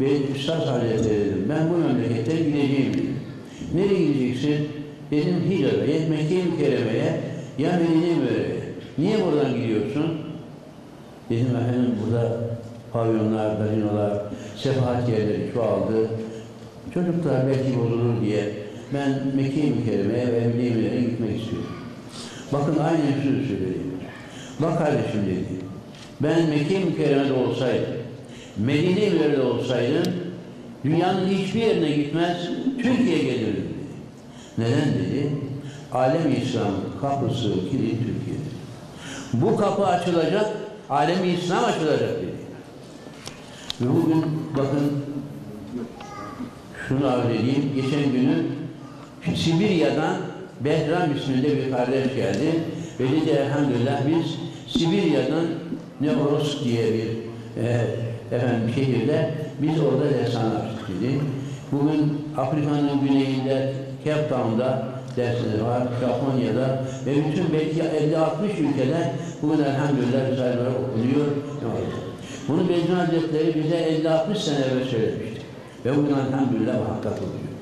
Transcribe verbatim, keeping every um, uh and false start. Bey Üstad Hazretleri dedim, ben bu memlekete gideceğim dedim. Nereye gideceksin? Dedim Hicaz'a, Mekke-i Mükerreme'ye, ya Medine böyle. Niye buradan gidiyorsun? Dedim efendim burada pavyonlar, gazinolar, sefahat yerleri çoğaldı. Çocuklar belki bozulur diye ben Mekke-i Mükerreme'ye ve Medine'ye gitmek istiyorum. Bakın aynı şunu söyleyeyim. Bak kardeşim dedi, ben Mekke-i Mükerreme'de olsaydım, Medine-i Münevvere'de olsaydım, dünyanın hiçbir yerine gitmez, Türkiye'ye gelirdim dedi. Neden dedi? Alem-i İslam kapısı kilidi Türkiye'de. Bu kapı açılacak, Alem-i İslam açılacak dedi. Ve bugün bakın, şunu arz edeyim, geçen günü Sibirya'dan Behrem isminde bir kardeş geldi. Ve dedi elhamdülillah biz Sibirya'dan Nebrus diye bir e, efendim şehirde biz orada dershane açtık dedi. Bugün Afrika'nın güneyinde Cape Town'da dersleri var, Japonya'da ve bütün belki elli altmış ülkede bugün elhamdülillah risaleler okunuyor. Bunu Bediüzzaman Hazretleri bize elli altmış sene evvel söylemişti. Ve bugün elhamdülillah muhakkak oluyor.